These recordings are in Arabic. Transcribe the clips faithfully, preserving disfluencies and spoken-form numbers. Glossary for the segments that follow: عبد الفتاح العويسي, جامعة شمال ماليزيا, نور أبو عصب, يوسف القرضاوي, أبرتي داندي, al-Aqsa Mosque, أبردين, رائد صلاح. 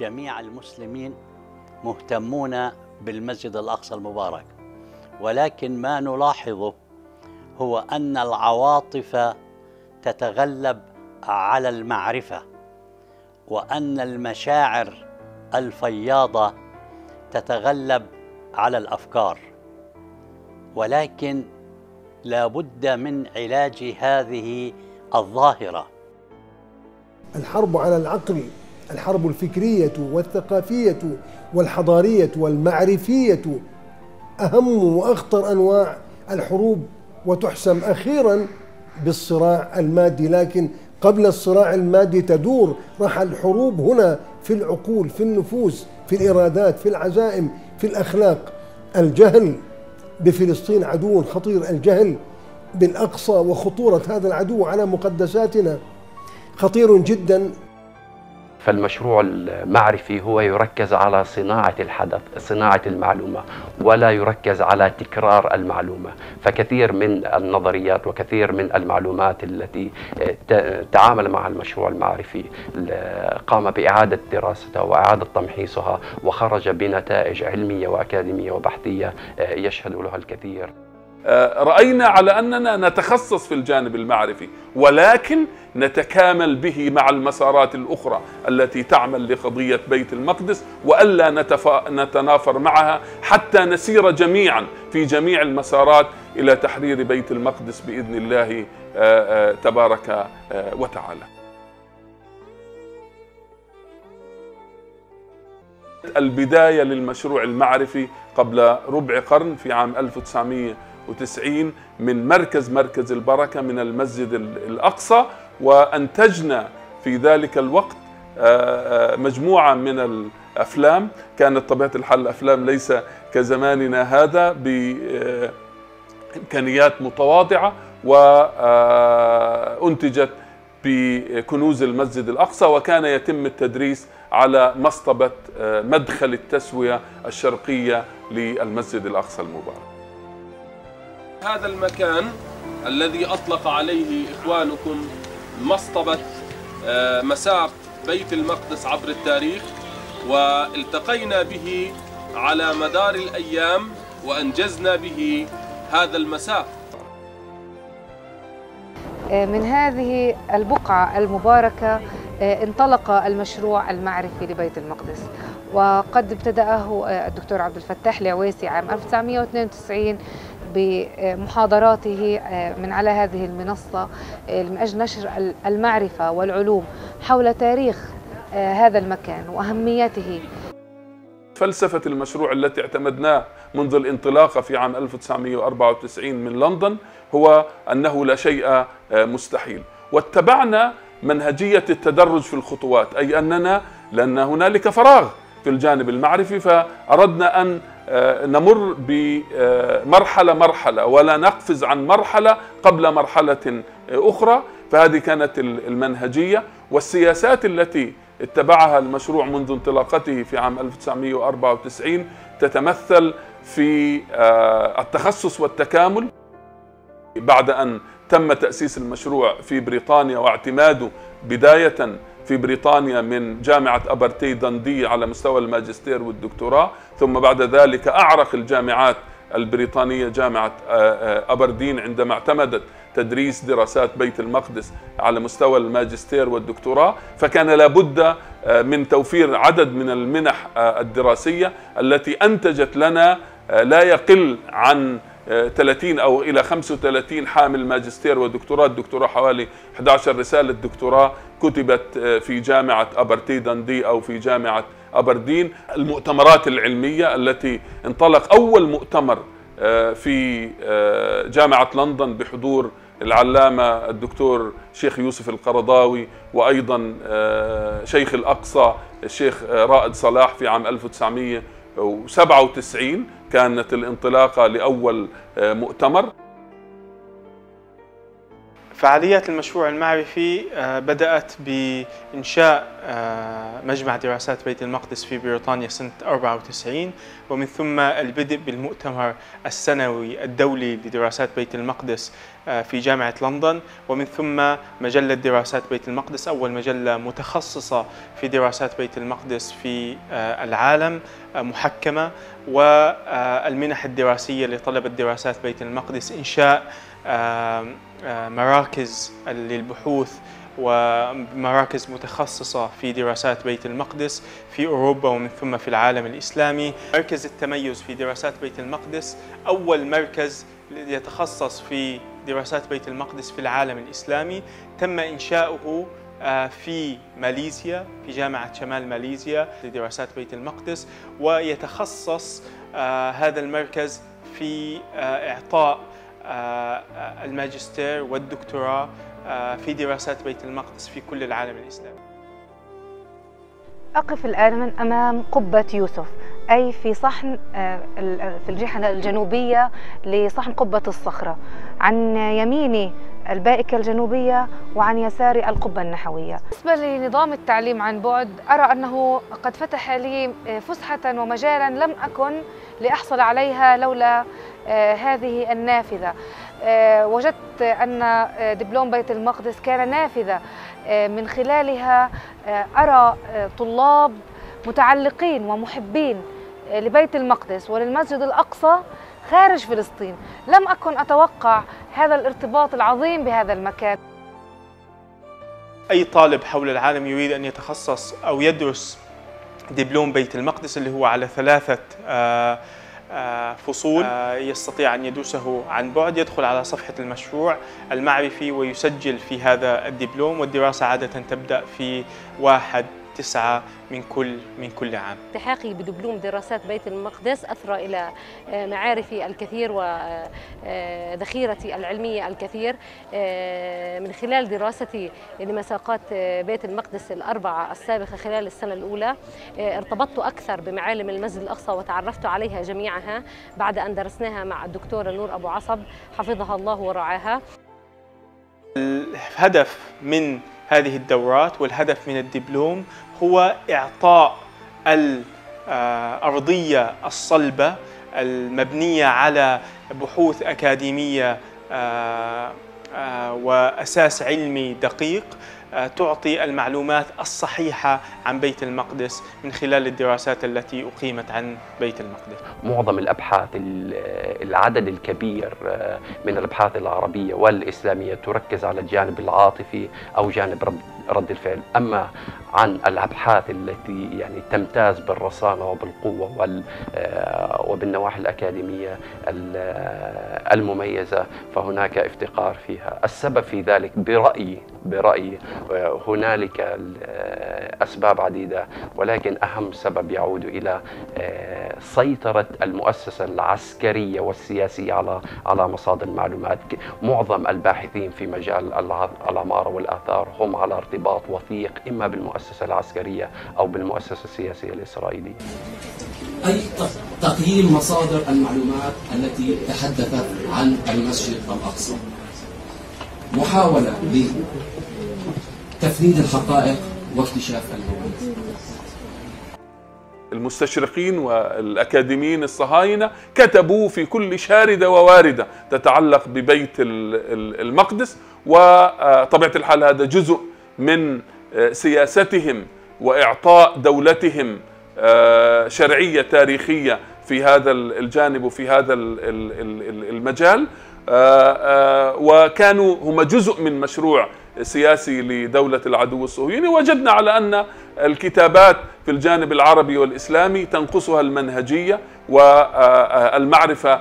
جميع المسلمين مهتمون بالمسجد الأقصى المبارك، ولكن ما نلاحظه هو أن العواطف تتغلب على المعرفة، وأن المشاعر الفياضة تتغلب على الأفكار. ولكن لا بد من علاج هذه الظاهرة. الحرب على العقل، الحرب الفكرية والثقافية والحضارية والمعرفية أهم وأخطر أنواع الحروب، وتحسم أخيراً بالصراع المادي. لكن قبل الصراع المادي تدور راح الحروب هنا في العقول، في النفوس، في الإرادات، في العزائم، في الأخلاق. الجهل بفلسطين عدو خطير، الجهل بالأقصى وخطورة هذا العدو على مقدساتنا خطير جدا. فالمشروع المعرفي هو يركز على صناعة الحدث، صناعة المعلومة، ولا يركز على تكرار المعلومة. فكثير من النظريات وكثير من المعلومات التي تعامل مع المشروع المعرفي قام بإعادة دراستها وإعادة تمحيصها، وخرج بنتائج علمية وأكاديمية وبحثية يشهد لها الكثير. رأينا على أننا نتخصص في الجانب المعرفي، ولكن نتكامل به مع المسارات الأخرى التي تعمل لقضية بيت المقدس، وألا نتفا... نتنافر معها حتى نسير جميعا في جميع المسارات إلى تحرير بيت المقدس بإذن الله تبارك وتعالى. البداية للمشروع المعرفي قبل ربع قرن في عام ألف وتسعمائة وتسعين من مركز مركز البركة من المسجد الأقصى، وأنتجنا في ذلك الوقت مجموعة من الأفلام. كانت طبيعة الحال الأفلام ليس كزماننا هذا بإمكانيات متواضعة، وأنتجت بكنوز المسجد الأقصى، وكان يتم التدريس على مصطبة مدخل التسوية الشرقية للمسجد الأقصى المبارك. هذا المكان الذي أطلق عليه إخوانكم مصطبة مسار بيت المقدس عبر التاريخ، والتقينا به على مدار الأيام وأنجزنا به هذا المسار. من هذه البقعة المباركة انطلق المشروع المعرفي لبيت المقدس، وقد ابتدأه الدكتور عبد الفتاح العويسي عام ألف وتسعمائة واثنين وتسعين بمحاضراته من على هذه المنصة من أجل نشر المعرفة والعلوم حول تاريخ هذا المكان وأهميته. فلسفة المشروع التي اعتمدناه منذ الانطلاقة في عام ألف وتسعمائة وأربعة وتسعين من لندن هو أنه لا شيء مستحيل، واتبعنا منهجية التدرج في الخطوات، أي أننا لأن هنالك فراغ في الجانب المعرفي فأردنا أن نمر بمرحلة مرحلة ولا نقفز عن مرحلة قبل مرحلة أخرى. فهذه كانت المنهجية، والسياسات التي اتبعها المشروع منذ انطلاقته في عام ألف وتسعمائة وأربعة وتسعين تتمثل في التخصص والتكامل. بعد أن تم تأسيس المشروع في بريطانيا واعتماده بداية في بريطانيا من جامعة أبرتي داندي على مستوى الماجستير والدكتوراه، ثم بعد ذلك أعرق الجامعات البريطانية جامعة أبردين عندما اعتمدت تدريس دراسات بيت المقدس على مستوى الماجستير والدكتوراه، فكان لابد من توفير عدد من المنح الدراسية التي أنتجت لنا لا يقل عن ثلاثين أو إلى خمسة وثلاثين حامل ماجستير ودكتوراه. الدكتوراه حوالي إحدى عشرة رسالة دكتوراه كتبت في جامعة أبرتي داندي أو في جامعة أبردين. المؤتمرات العلمية التي انطلق أول مؤتمر في جامعة لندن بحضور العلامة الدكتور شيخ يوسف القرضاوي، وأيضا شيخ الأقصى الشيخ رائد صلاح في عام ألف وتسعمائة وسبعة وتسعين كانت الانطلاقة لأول مؤتمر. فعاليات المشروع المعرفي بدأت بإنشاء مجمع دراسات بيت المقدس في بريطانيا سنة أربعة وتسعين، ومن ثم البدء بالمؤتمر السنوي الدولي لدراسات بيت المقدس في جامعة لندن، ومن ثم مجلة دراسات بيت المقدس، أول مجلة متخصصة في دراسات بيت المقدس في العالم محكمة، والمنح الدراسية لطلبة دراسات بيت المقدس، إنشاء مراكز للبحوث ومراكز متخصصة في دراسات بيت المقدس في أوروبا ومن ثم في العالم الإسلامي. مركز التميز في دراسات بيت المقدس، أول مركز يتخصص في دراسات بيت المقدس في العالم الإسلامي، تم إنشاؤه في ماليزيا في جامعة شمال ماليزيا لدراسات بيت المقدس، ويتخصص هذا المركز في إعطاء الماجستير والدكتوراه في دراسات بيت المقدس في كل العالم الإسلامي. أقف الآن من أمام قبة يوسف، أي في صحن في الجهة الجنوبية لصحن قبة الصخرة، عن يميني البائكة الجنوبية وعن يساري القبة النحوية. بالنسبة لنظام التعليم عن بعد، أرى أنه قد فتح لي فسحة ومجالا لم أكن لأحصل عليها لولا هذه النافذة. وجدت أن دبلوم بيت المقدس كان نافذة من خلالها أرى طلاب متعلقين ومحبين لبيت المقدس وللمسجد الأقصى خارج فلسطين، لم أكن أتوقع هذا الارتباط العظيم بهذا المكان. أي طالب حول العالم يريد أن يتخصص أو يدرس دبلوم بيت المقدس اللي هو على ثلاثة فصول يستطيع أن يدرسه عن بعد، يدخل على صفحة المشروع المعرفي ويسجل في هذا الدبلوم، والدراسة عادة تبدأ في واحد تسعة من كل من كل عام. التحاقي بدبلوم دراسات بيت المقدس أثر إلى معارفي الكثير وذخيرتي العلمية الكثير. من خلال دراستي لمساقات بيت المقدس الأربعة السابقة خلال السنة الأولى، ارتبطت أكثر بمعالم المسجد الأقصى وتعرفت عليها جميعها بعد أن درسناها مع الدكتورة نور ابو عصب حفظها الله ورعاها. الهدف من هذه الدورات والهدف من الدبلوم هو إعطاء الأرضية الصلبة المبنية على بحوث أكاديمية وأساس علمي دقيق تعطي المعلومات الصحيحة عن بيت المقدس من خلال الدراسات التي أقيمت عن بيت المقدس. معظم الأبحاث، العدد الكبير من الأبحاث العربية والإسلامية تركز على الجانب العاطفي أو جانب رد الفعل، أما عن الأبحاث التي يعني تمتاز بالرصانة وبالقوة وبالنواحي الأكاديمية المميزة فهناك افتقار فيها. السبب في ذلك برأيي برأيي هنالك أسباب عديدة، ولكن أهم سبب يعود إلى سيطرة المؤسسة العسكرية والسياسية على على مصادر المعلومات. معظم الباحثين في مجال العمارة والآثار هم على ارتباط وثيق إما بالمؤسسة العسكرية أو بالمؤسسة السياسية الإسرائيلية. أي تقييم مصادر المعلومات التي تحدثت عن المسجد الأقصى، محاولة لتفريد الحقائق واكتشاف الهوية. المستشرقين والأكاديميين الصهاينة كتبوا في كل شاردة وواردة تتعلق ببيت المقدس، وطبيعة الحال هذا جزء من سياستهم وإعطاء دولتهم شرعية تاريخية في هذا الجانب وفي هذا المجال. وكانوا هم جزء من مشروع سياسي لدولة العدو الصهيوني. وجدنا على أن الكتابات في الجانب العربي والإسلامي تنقصها المنهجية والمعرفة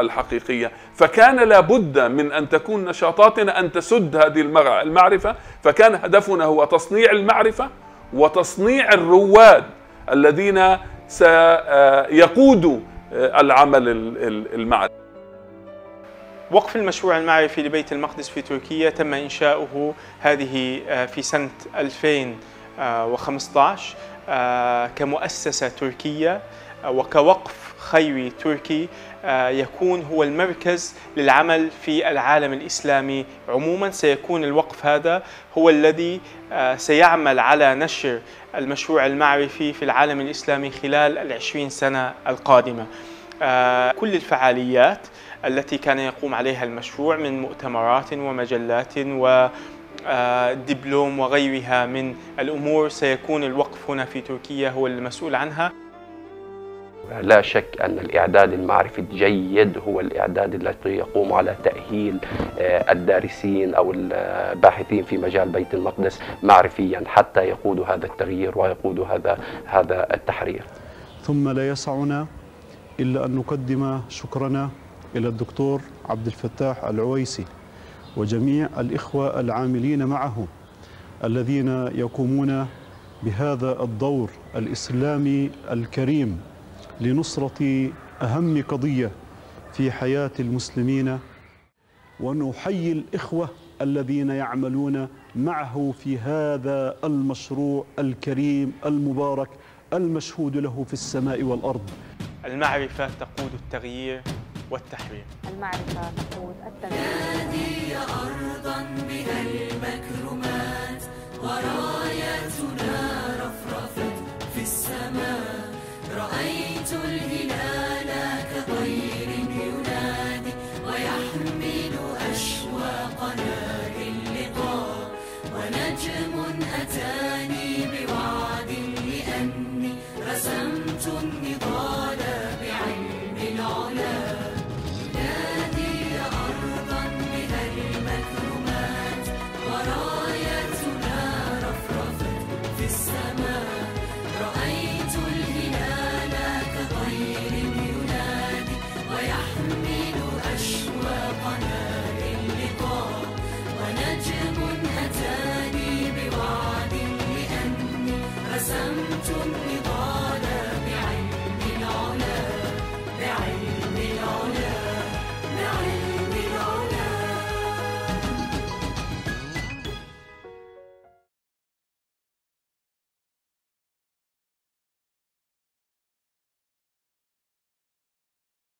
الحقيقية، فكان لابد من أن تكون نشاطاتنا أن تسد هذه المعرفة، فكان هدفنا هو تصنيع المعرفة وتصنيع الرواد الذين سيقودوا العمل المعرفي. وقف المشروع المعرفي لبيت المقدس في تركيا تم إنشاؤه هذه في سنة ألفين وخمسة عشر كمؤسسة تركية وكوقف خيوي تركي يكون هو المركز للعمل في العالم الإسلامي عموما. سيكون الوقف هذا هو الذي سيعمل على نشر المشروع المعرفي في العالم الإسلامي خلال العشرين سنة القادمة. كل الفعاليات التي كان يقوم عليها المشروع من مؤتمرات ومجلات و دبلوم وغيرها من الأمور سيكون الوقف هنا في تركيا هو المسؤول عنها. لا شك أن الإعداد المعرفي الجيد هو الإعداد الذي يقوم على تأهيل الدارسين أو الباحثين في مجال بيت المقدس معرفيا حتى يقودوا هذا التغيير ويقودوا هذا هذا التحرير. ثم لا يسعنا إلا أن نقدم شكرنا إلى الدكتور عبد الفتاح العويسي وجميع الإخوة العاملين معه الذين يقومون بهذا الدور الإسلامي الكريم لنصرة أهم قضية في حياة المسلمين، ونحيي الإخوة الذين يعملون معه في هذا المشروع الكريم المبارك المشهود له في السماء والأرض. المعرفة تقود التغيير والتحرير. المعرفة تقود التغيير. يا أرضاً من المكرمات وراياتنا رفرفت في السماء، رأيت الهلال كطير.